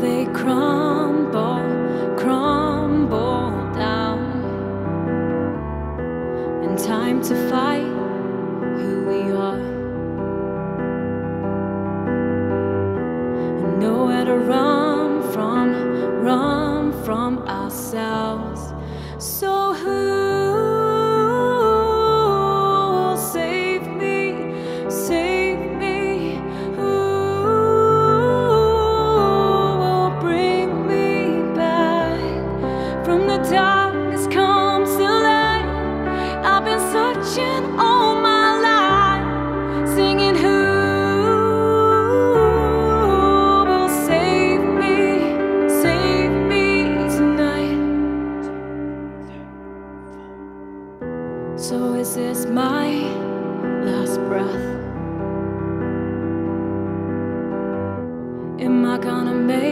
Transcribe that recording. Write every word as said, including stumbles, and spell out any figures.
they crumble, crumble down. In time to fight who we are, and nowhere to run from, run from ourselves. So who? Darkness comes to light. I've been searching all my life, singing who will save me, save me tonight. So is this my last breath? Am I gonna make